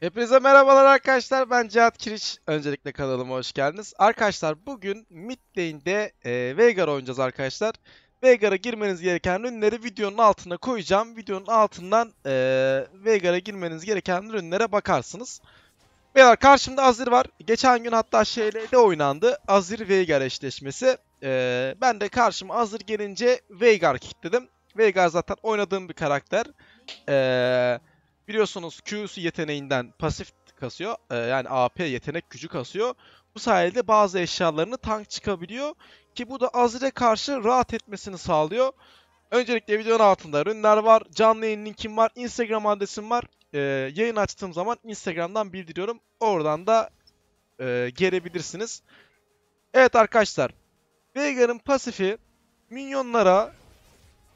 Hepinize merhabalar arkadaşlar, ben Cihat Kiriş. Öncelikle kanalıma hoş geldiniz. Arkadaşlar bugün mid lane'de Veigar oynayacağız arkadaşlar. Veigar'a girmeniz gereken ürünleri videonun altına koyacağım. Videonun altından Veigar'a girmeniz gereken ürünlere bakarsınız. Beyler karşımda Azir var. Geçen gün hatta şeyle de oynandı. Azir Veigar eşleşmesi. Ben de karşıma Azir gelince Veigar kilitledim. Veigar zaten oynadığım bir karakter. Biliyorsunuz Q'su yeteneğinden pasif kasıyor. Yani AP yetenek gücü kasıyor. Bu sayede bazı eşyalarını tank çıkabiliyor. Ki bu da Azir'e karşı rahat etmesini sağlıyor. Öncelikle videonun altında ürünler var. Canlı yayın linkim var. Instagram adresim var. Yayın açtığım zaman Instagram'dan bildiriyorum. Oradan da gelebilirsiniz. Evet arkadaşlar. Veigar'ın pasifi minyonlara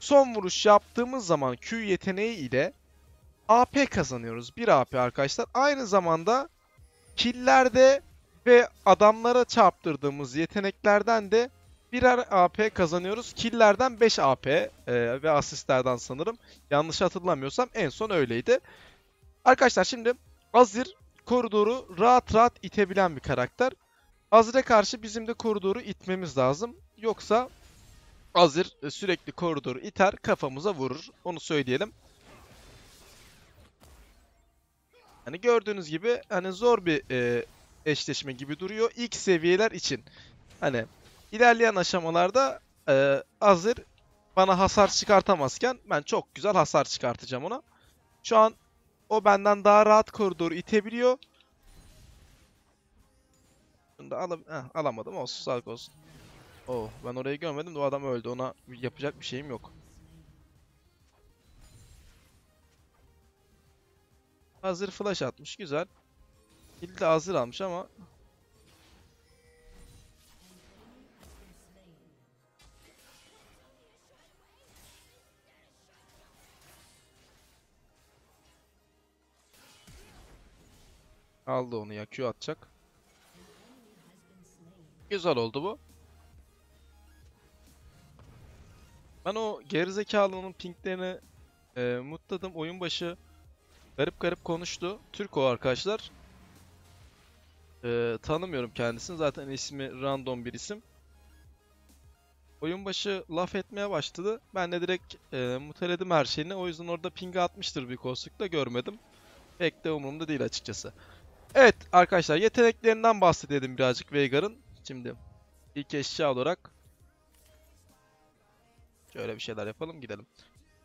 son vuruş yaptığımız zaman Q yeteneği ile AP kazanıyoruz. 1 AP arkadaşlar. Aynı zamanda killerde ve adamlara çarptırdığımız yeteneklerden de birer AP kazanıyoruz. Killlerden 5 AP ve asistlerden sanırım. Yanlış hatırlamıyorsam en son öyleydi. Arkadaşlar şimdi Azir koridoru rahat rahat itebilen bir karakter. Azir'e karşı bizim de koridoru itmemiz lazım. Yoksa Azir sürekli koridoru iter, kafamıza vurur. Onu söyleyelim. Hani gördüğünüz gibi hani zor bir eşleşme gibi duruyor ilk seviyeler için. Hani ilerleyen aşamalarda Azir bana hasar çıkartamazken ben çok güzel hasar çıkartacağım ona. Şu an o benden daha rahat koridoru itebiliyor. Şunu da alamadım, olsun, sağlık olsun. Oh, ben orayı görmedim de o adam öldü, ona yapacak bir şeyim yok. Azir flash atmış, güzel. Kill de Azir almış ama aldı onu ya, Q atacak. Güzel oldu bu. Ben o gerizekalının pinklerini mutladım. Oyun başı garip garip konuştu. Türk o arkadaşlar. Tanımıyorum kendisini. Zaten ismi random bir isim. Oyun başı laf etmeye başladı. Ben de direkt muteledim her şeyini. O yüzden orada ping atmıştır bir koslukla, görmedim. Pek de umurumda değil açıkçası. Evet arkadaşlar, yeteneklerinden bahsedelim birazcık Veigar'ın. Şimdi ilk eşya olarak şöyle bir şeyler yapalım, gidelim.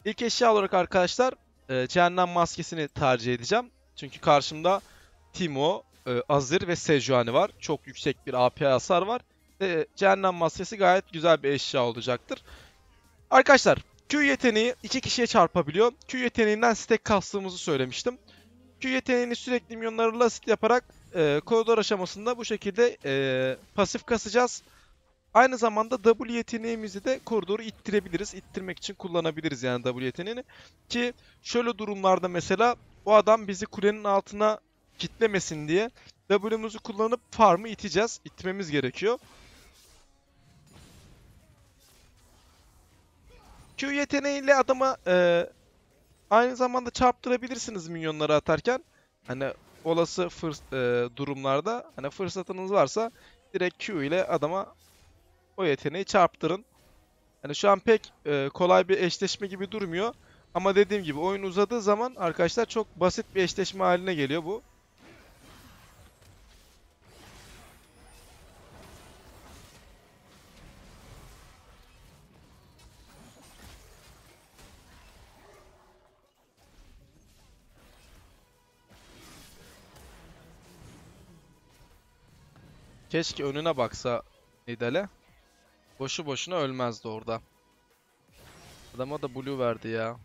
İlk eşya olarak arkadaşlar Cehennem maskesini tercih edeceğim. Çünkü karşımda Timo, Azir ve Sejuani var. Çok yüksek bir AP hasar var. Cehennem maskesi gayet güzel bir eşya olacaktır. Arkadaşlar Q yeteneği 2 kişiye çarpabiliyor. Q yeteneğinden stack kastığımızı söylemiştim. Q yeteneğini sürekli minyonlarla asit yaparak koridor aşamasında bu şekilde pasif kasacağız. Aynı zamanda W yeteneğimizi de koridoru ittirebiliriz. İttirmek için kullanabiliriz yani W yeteneğini. Ki şöyle durumlarda mesela o adam bizi kulenin altına kitlemesin diye W'muzu kullanıp farmı iteceğiz. İtmemiz gerekiyor. Q yeteneğiyle adama aynı zamanda çarptırabilirsiniz minyonları atarken. Hani olası durumlarda hani fırsatınız varsa direkt Q ile adama o yeteneği çarptırın. Yani şu an pek kolay bir eşleşme gibi durmuyor. Ama dediğim gibi oyun uzadığı zaman arkadaşlar çok basit bir eşleşme haline geliyor bu. Keşke önüne baksa Nidalee. Boşu boşuna ölmezdi orada. Adama da blue verdi ya.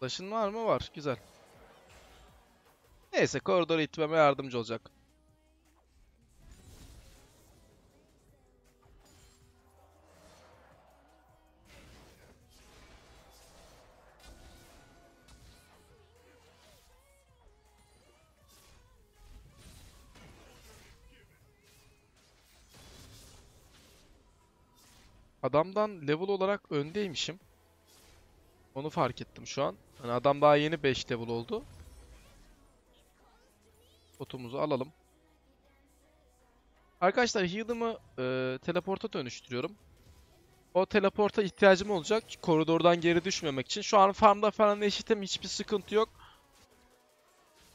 Flash'ın var mı? Var. Güzel. Neyse, koridoru itmeme yardımcı olacak. Adamdan level olarak öndeymişim. Onu fark ettim şu an. Hani adam daha yeni 5 level oldu. Botumuzu alalım. Arkadaşlar heal'ımı teleporta dönüştürüyorum. O teleporta ihtiyacım olacak koridordan geri düşmemek için. Şu an farmda falan eşitim, hiçbir sıkıntı yok.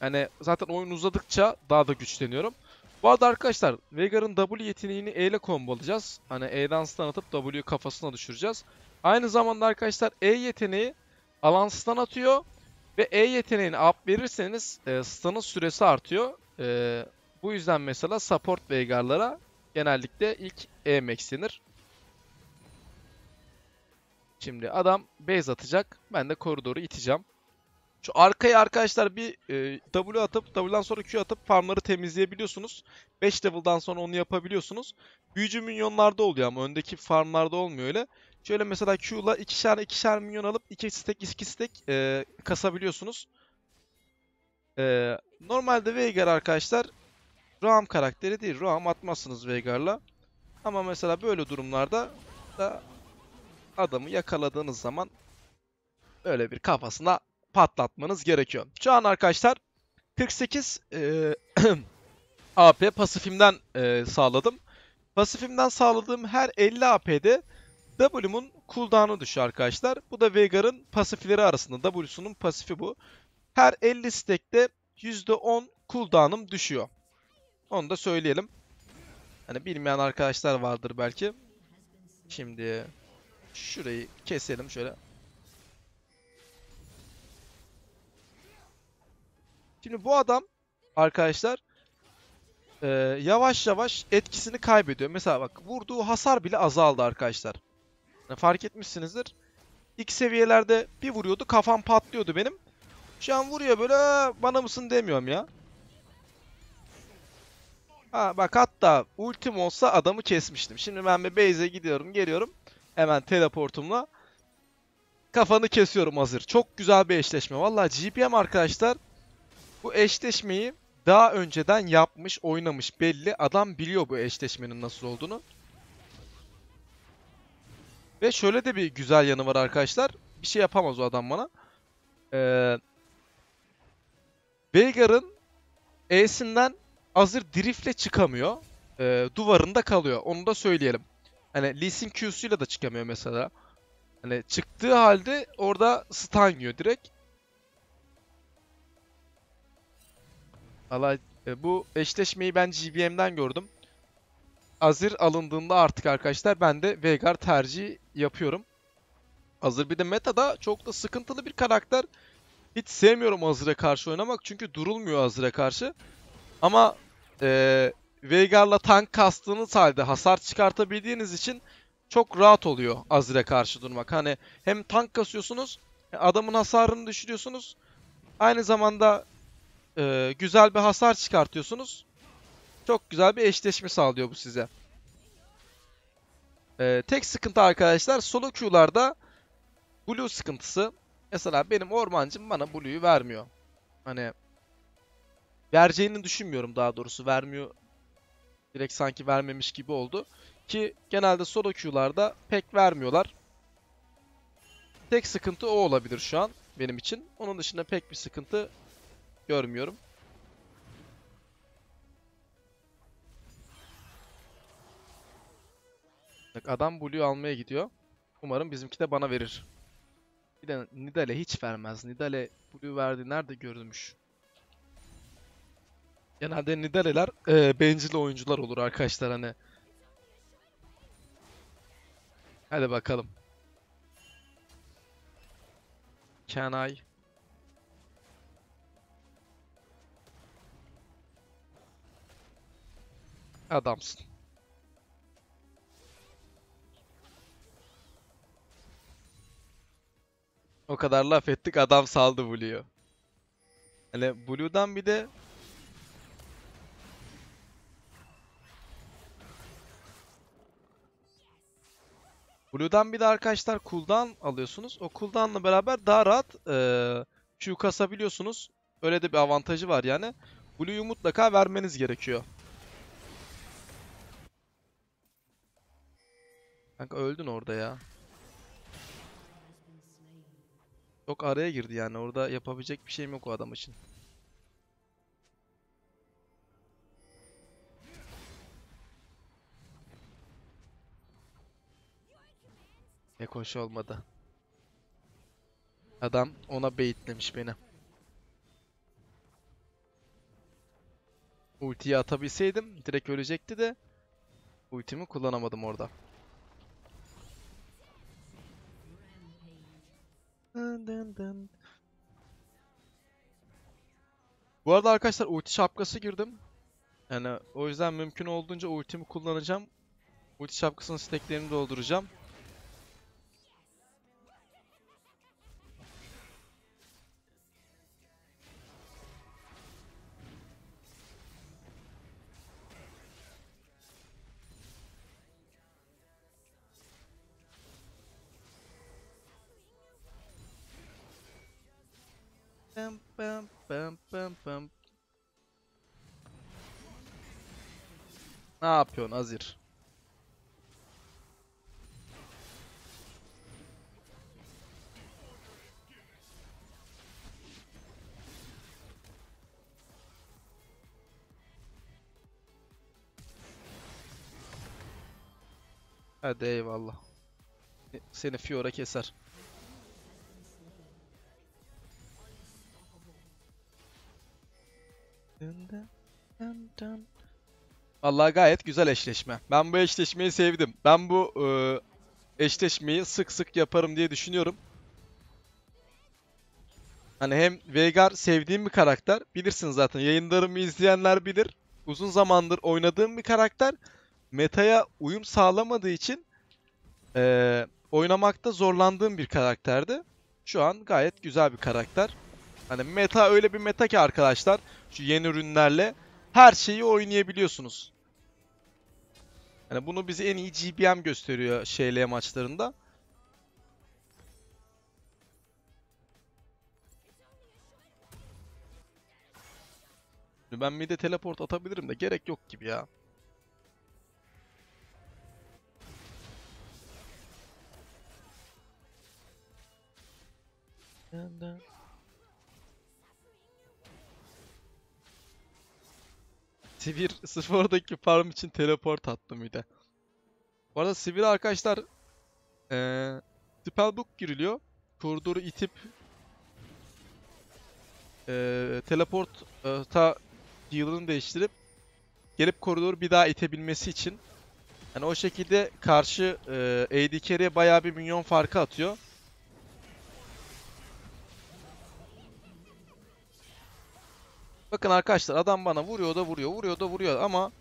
Yani zaten oyun uzadıkça daha da güçleniyorum. Bu arada arkadaşlar Veigar'ın W yeteneğini E ile kombolayacağız. Hani E'den stun atıp W kafasına düşüreceğiz. Aynı zamanda arkadaşlar E yeteneği alan stun atıyor. Ve E yeteneğini up verirseniz stun'ın süresi artıyor. Bu yüzden mesela support Veigar'lara genellikle ilk E max denir. Şimdi adam base atacak. Ben de koridoru iteceğim. Şu arkaya arkadaşlar bir W atıp W'dan sonra Q atıp farmları temizleyebiliyorsunuz. 5 level'dan sonra onu yapabiliyorsunuz. Büyücü minyonlarda oluyor ama öndeki farmlarda olmuyor öyle. Şöyle mesela Q'la ikişer minyon alıp 2 stack 2 stack kasabiliyorsunuz. Normalde Veigar arkadaşlar Roam karakteri değil. Roam atmazsınız Veigar'la. Ama mesela böyle durumlarda da adamı yakaladığınız zaman böyle bir kafasına patlatmanız gerekiyor. Şu an arkadaşlar 48 AP pasifimden sağladım. Pasifimden sağladığım her 50 AP'de W'mun cooldown'u düşüyor arkadaşlar. Bu da Veigar'ın pasifleri arasında. W'sunun pasifi bu. Her 50 stack'te %10 cooldown'um düşüyor. Onu da söyleyelim. Hani bilmeyen arkadaşlar vardır belki. Şimdi şurayı keselim şöyle. Şimdi bu adam arkadaşlar yavaş yavaş etkisini kaybediyor. Mesela bak vurduğu hasar bile azaldı arkadaşlar. Yani fark etmişsinizdir. İlk seviyelerde bir vuruyordu, kafam patlıyordu benim. Şu an vuruyor böyle, bana mısın demiyorum ya. Ha bak, hatta ultim olsa adamı kesmiştim. Şimdi ben bir base'e gidiyorum, geliyorum. Hemen teleportumla kafanı kesiyorum Azir. Çok güzel bir eşleşme. Vallahi GBM arkadaşlar bu eşleşmeyi daha önceden yapmış, oynamış belli. Adam biliyor bu eşleşmenin nasıl olduğunu. Ve şöyle de bir güzel yanı var arkadaşlar. Bir şey yapamaz o adam bana. Veigar'ın E'sinden Azir driftle çıkamıyor. Duvarında kalıyor. Onu da söyleyelim. Hani Lee Sin Q'suyla da çıkamıyor mesela. Hani çıktığı halde orada stun yiyor direkt. Vallahi bu eşleşmeyi ben GBM'den gördüm. Azir alındığında artık arkadaşlar ben de Veigar tercihi yapıyorum. Azir bir de metada çok da sıkıntılı bir karakter. Hiç sevmiyorum Azir'e karşı oynamak çünkü durulmuyor Azir'e karşı. Ama Veigar'la tank kastığınız halde hasar çıkartabildiğiniz için çok rahat oluyor Azir'e karşı durmak. Hani hem tank kasıyorsunuz, adamın hasarını düşürüyorsunuz. Aynı zamanda güzel bir hasar çıkartıyorsunuz. Çok güzel bir eşleşme sağlıyor bu size. Tek sıkıntı arkadaşlar solo Q'larda blue sıkıntısı. Mesela benim ormancım bana blue'yu vermiyor. Hani vereceğini düşünmüyorum, daha doğrusu vermiyor. Direkt sanki vermemiş gibi oldu. Ki genelde solo Q'larda pek vermiyorlar. Tek sıkıntı o olabilir şu an benim için. Onun dışında pek bir sıkıntı görmüyorum. Bak adam Blue'yu almaya gidiyor. Umarım bizimki de bana verir. Bir de Nidalee hiç vermez. Nidalee Blue verdi. Nerede görülmüş? Genelde Nidalee'ler bencil oyuncular olur arkadaşlar hani. Hadi bakalım. Can I? Adamsın. O kadar laf ettik, adam saldı Blue'yu. Hani Blue'dan bir de arkadaşlar cooldown alıyorsunuz. O cooldown'la beraber daha rahat Q kasabiliyorsunuz. Öyle de bir avantajı var yani. Blue'yu mutlaka vermeniz gerekiyor. Kanka öldün orada ya. Çok araya girdi yani, orada yapabilecek bir şeyim yok o adam için. Pek hoş olmadı. Adam ona baitlemiş beni. Ultiyi atabilseydim direkt ölecekti de ultimi kullanamadım orada. Bu arada arkadaşlar ulti şapkası girdim. Yani o yüzden mümkün olduğunca ultimi kullanacağım. Ulti şapkasının steklerini dolduracağım. Ne yapıyorsun Azir? Hadi eyvallah. Seni Fiora keser. Vallahi gayet güzel eşleşme. Ben bu eşleşmeyi sevdim. Ben bu eşleşmeyi sık sık yaparım diye düşünüyorum. Hani hem Veigar sevdiğim bir karakter. Bilirsin zaten, yayınlarımı izleyenler bilir. Uzun zamandır oynadığım bir karakter. Meta'ya uyum sağlamadığı için oynamakta zorlandığım bir karakterdi. Şu an gayet güzel bir karakter. Hani meta öyle bir meta ki arkadaşlar, şu yeni ürünlerle her şeyi oynayabiliyorsunuz. Yani bunu bize en iyi GBM gösteriyor şeyle maçlarında. Ben mid'e teleport atabilirim de gerek yok gibi ya. Sivir, sırf oradaki farm için teleport attım bir de. Bu arada Sivir arkadaşlar spellbook giriliyor. Kurduru itip teleporta yılını değiştirip gelip koridoru bir daha itebilmesi için. Yani o şekilde karşı AD carry'e bayağı bir minyon farkı atıyor. Bakın arkadaşlar, adam bana vuruyor da vuruyor, vuruyor da vuruyor ama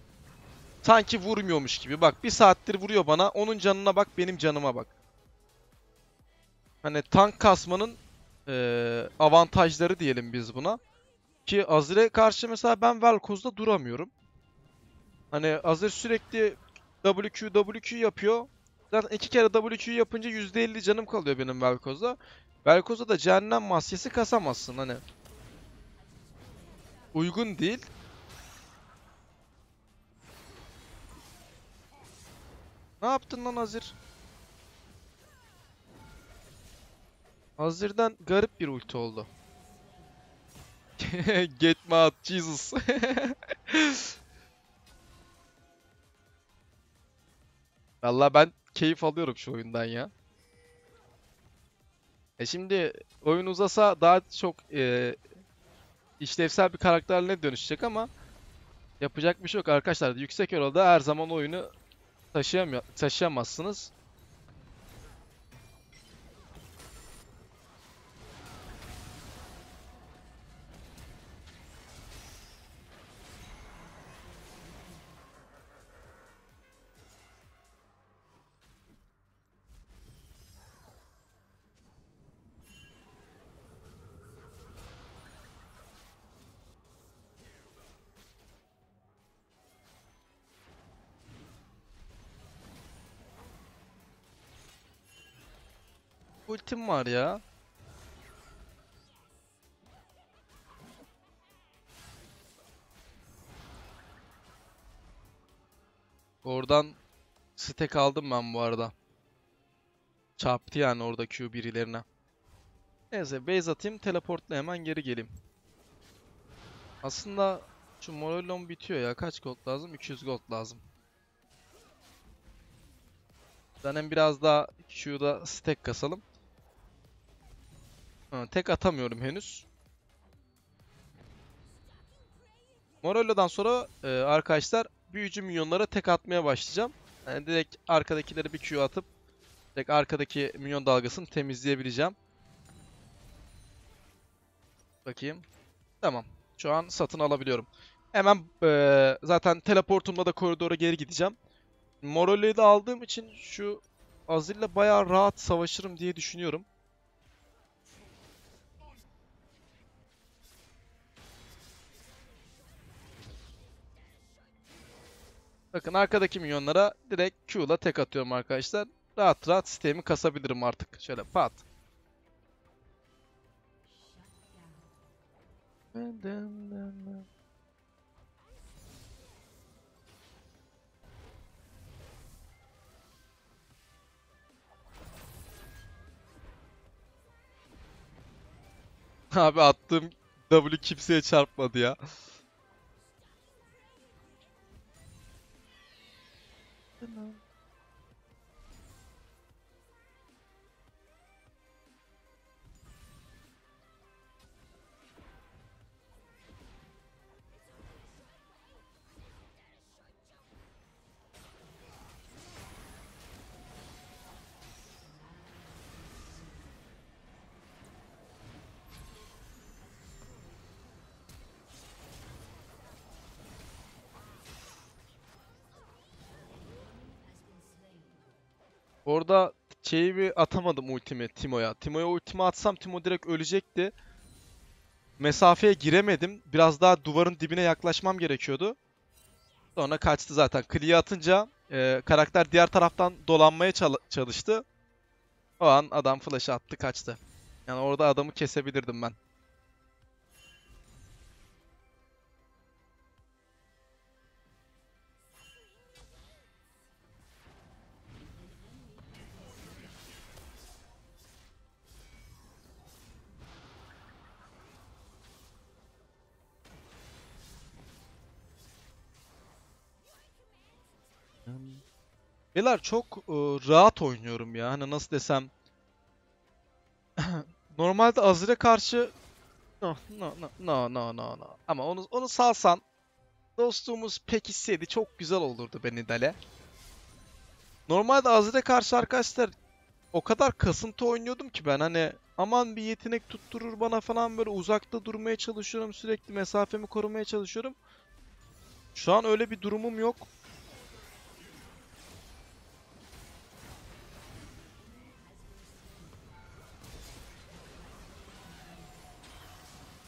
sanki vurmuyormuş gibi. Bak bir saattir vuruyor bana, onun canına bak, benim canıma bak. Hani tank kasmanın avantajları diyelim biz buna. Ki Azir'e karşı mesela ben Vel'koz'da duramıyorum. Hani Azir sürekli WQ WQ yapıyor. Zaten iki kere WQ yapınca %50 canım kalıyor benim Vel'koz'da. Vel'koz'da da cehennem maskesi kasamazsın hani. Uygun değil. Ne yaptın lan Azir? Azir'den garip bir ulti oldu. Get me out, Jesus. Vallahi ben keyif alıyorum şu oyundan ya. Şimdi oyun uzasa daha çok İşlevsel bir karakterle dönüşecek ama yapacak bir şey yok arkadaşlar. Yüksek elo'da her zaman oyunu taşıyamazsınız. Ultim var ya. Oradan stack aldım ben bu arada. Çarptı yani orada Q birilerine. Neyse base atayım, teleportla hemen geri geleyim. Aslında şu Morellon bitiyor ya. Kaç gold lazım? 200 gold lazım. Zaten biraz daha Q'da stack kasalım. Ha, tek atamıyorum henüz. Morello'dan sonra arkadaşlar büyücü minyonlara tek atmaya başlayacağım. Yani direkt arkadakileri bir Q atıp direkt arkadaki minyon dalgasını temizleyebileceğim. Bakayım. Tamam. Şu an satın alabiliyorum. Hemen zaten teleportumla da koridora geri gideceğim. Morello'yu da aldığım için şu Azir'le bayağı rahat savaşırım diye düşünüyorum. Bakın arkadaki minyonlara direkt Q'la tek atıyorum arkadaşlar. Rahat rahat sistemi kasabilirim artık. Şöyle pat. Abi attığım W kimseye çarpmadı ya. Orada şeyi bir atamadım ultimi Timo'ya. Timo'ya ultimi atsam Timo direkt ölecekti. Mesafeye giremedim. Biraz daha duvarın dibine yaklaşmam gerekiyordu. Sonra kaçtı zaten. Kli'yi atınca karakter diğer taraftan dolanmaya çalıştı. O an adam flash'ı attı, kaçtı. Yani orada adamı kesebilirdim ben. Beyler çok rahat oynuyorum ya. Hani nasıl desem. Normalde Azir'e karşı no. Ama onu salsan dostluğumuz pekişseydi çok güzel olurdu be Nidalee. Normalde Azir'e karşı arkadaşlar o kadar kasıntı oynuyordum ki ben, hani aman bir yetenek tutturur bana falan, böyle uzakta durmaya çalışıyorum, sürekli mesafemi korumaya çalışıyorum. Şu an öyle bir durumum yok.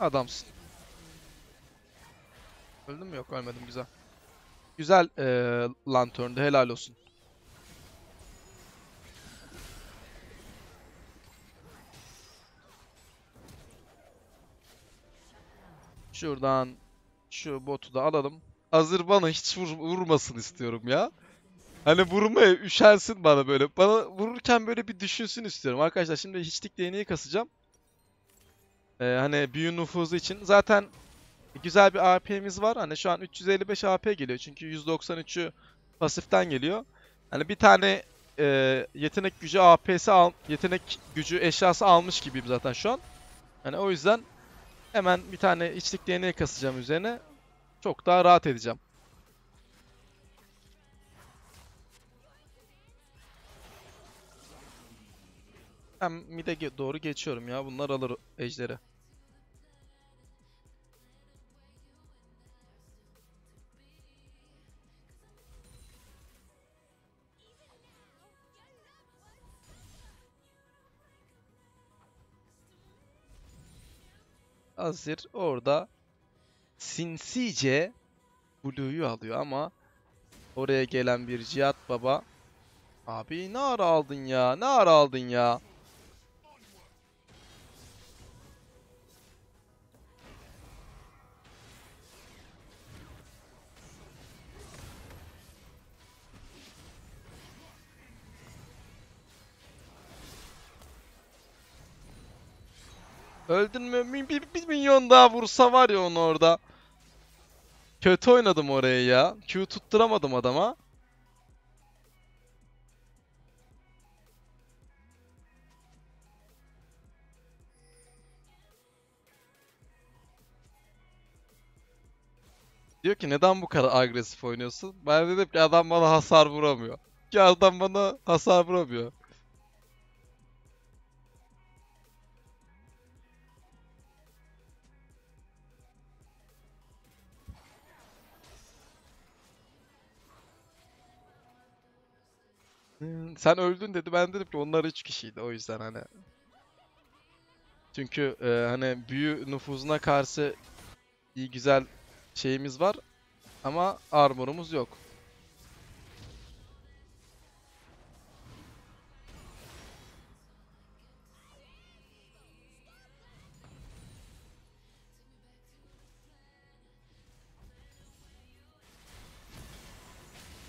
Adamsın. Öldün mü? Yok ölmedim. Güzel. Güzel lantern'da. Helal olsun. Şuradan şu botu da alalım. Azir bana hiç vurmasın istiyorum ya. Hani vurmaya üşensin bana böyle. Bana vururken böyle bir düşünsün istiyorum. Arkadaşlar şimdi hiçlik değneği kasacağım. Hani büyü nüfuzu için zaten güzel bir AP'miz var. Hani şu an 355 AP geliyor. Çünkü 193'ü pasiften geliyor. Hani bir tane yetenek gücü AP'si yetenek gücü eşyası almış gibiyim zaten şu an. Hani o yüzden hemen bir tane içlik DNA kasacağım üzerine. Çok daha rahat edeceğim. Ben mid'e doğru geçiyorum ya. Bunlar alır ejderi. Azir orada sinsice Blue'yu alıyor ama oraya gelen bir Cihat Baba. Abi ne ara aldın ya? Ne ara aldın ya? Öldün mü? Bir milyon daha vursa var ya onu orada. Kötü oynadım orayı ya. Q tutturamadım adama. Diyor ki neden bu kadar agresif oynuyorsun? Ben dedim ki adam bana hasar vuramıyor. Ki adam bana hasar vuramıyor. Sen öldün dedi. Ben dedim ki onlar 3 kişiydi o yüzden hani. Çünkü hani büyü nüfuzuna karşı iyi güzel şeyimiz var ama armorumuz yok.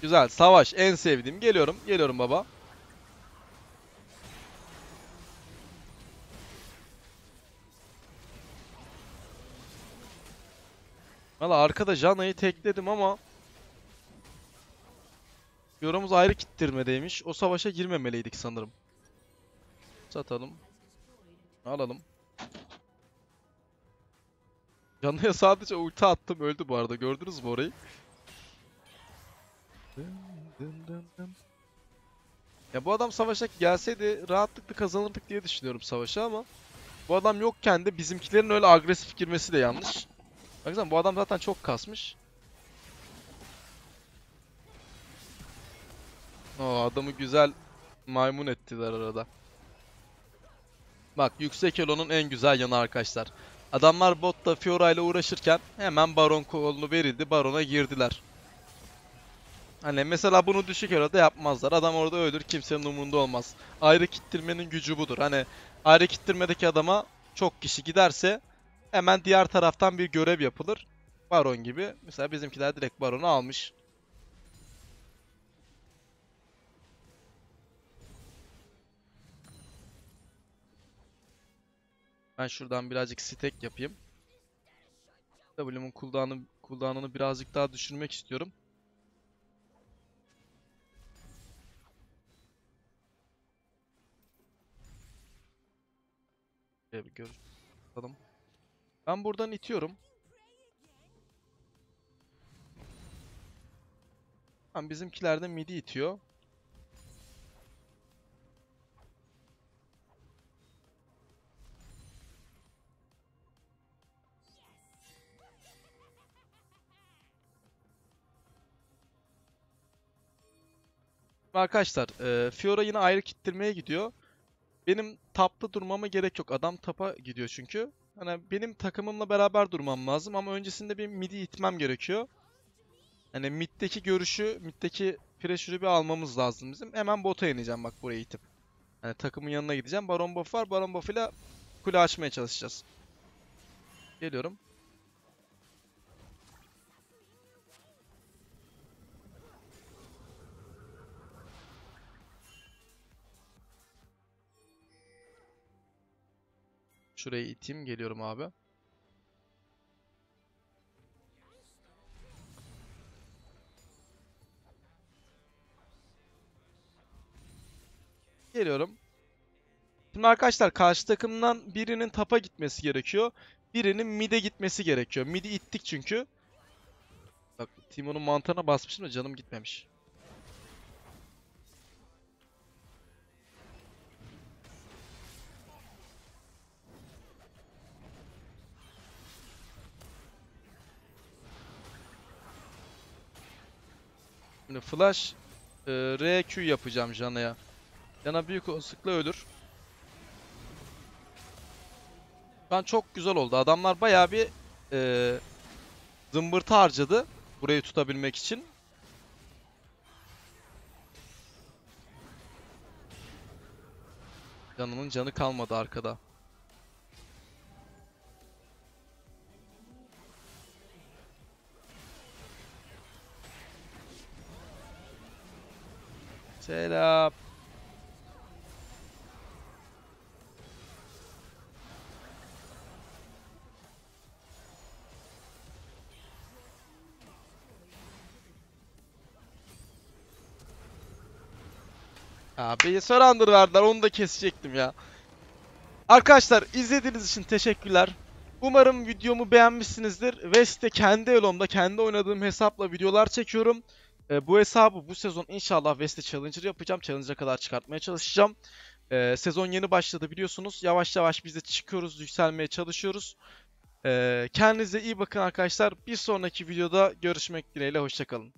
Güzel. Savaş. En sevdiğim. Geliyorum. Geliyorum baba. Valla arkada Janna'yı tekledim ama yorumuz ayrı kittirmedeymiş. O savaşa girmemeliydik sanırım. Satalım. Alalım. Janna'ya sadece ulti attım. Öldü bu arada. Gördünüz mü orayı? Ya bu adam savaşa gelseydi rahatlıkla kazanırdık diye düşünüyorum savaşa ama bu adam yokken de bizimkilerin öyle agresif girmesi de yanlış. Baksana bu adam zaten çok kasmış. Oo, adamı güzel maymun ettiler arada. Bak yüksek elonun en güzel yanı arkadaşlar. Adamlar botta Fiora ile uğraşırken hemen baron kolunu verildi, barona girdiler. Hani mesela bunu düşük eloda yapmazlar. Adam orada ölür, kimsenin umurunda olmaz. Ayrı kittirmenin gücü budur. Hani ayrı kittirmedeki adama çok kişi giderse hemen diğer taraftan bir görev yapılır. Baron gibi. Mesela bizimkiler direkt baronu almış. Ben şuradan birazcık stack yapayım. W'mun cooldown'unu birazcık daha düşürmek istiyorum. Bir görüşelim. Ben buradan itiyorum. Tamam, bizimkiler de midi itiyor. Arkadaşlar, Fiora yine ayrı kittirmeye gidiyor. Benim taplı durmama gerek yok. Adam tapa gidiyor çünkü. Hani benim takımımla beraber durmam lazım ama öncesinde bir midi itmem gerekiyor. Hani middeki görüşü, middeki pressure'ü bir almamız lazım bizim. Hemen bota ineceğim bak buraya itip. Hani takımın yanına gideceğim. Baron buff var. Baron buff ile kule açmaya çalışacağız. Geliyorum. Şurayı iteyim. Geliyorum abi. Geliyorum. Şimdi arkadaşlar karşı takımdan birinin tapa gitmesi gerekiyor. Birinin mid'e gitmesi gerekiyor. Mid'i ittik çünkü. Bak Timo'nun mantığına basmışım da canım gitmemiş. Flash RQ yapacağım Janna'ya. Janna büyük olasılıkla ölür. Şu an çok güzel oldu. Adamlar bayağı bir zımbırtı harcadı. Burayı tutabilmek için. Janna'nın canı kalmadı arkada. Selam. Abi surrender verdiler, onu da kesecektim ya. Arkadaşlar izlediğiniz için teşekkürler. Umarım videomu beğenmişsinizdir. West'te kendi elomda, kendi oynadığım hesapla videolar çekiyorum. Bu hesabı bu sezon inşallah West'te Challenger yapacağım. Challenger'a kadar çıkartmaya çalışacağım. Sezon yeni başladı biliyorsunuz. Yavaş yavaş biz de çıkıyoruz, yükselmeye çalışıyoruz. Kendinize iyi bakın arkadaşlar. Bir sonraki videoda görüşmek dileğiyle. Hoşçakalın.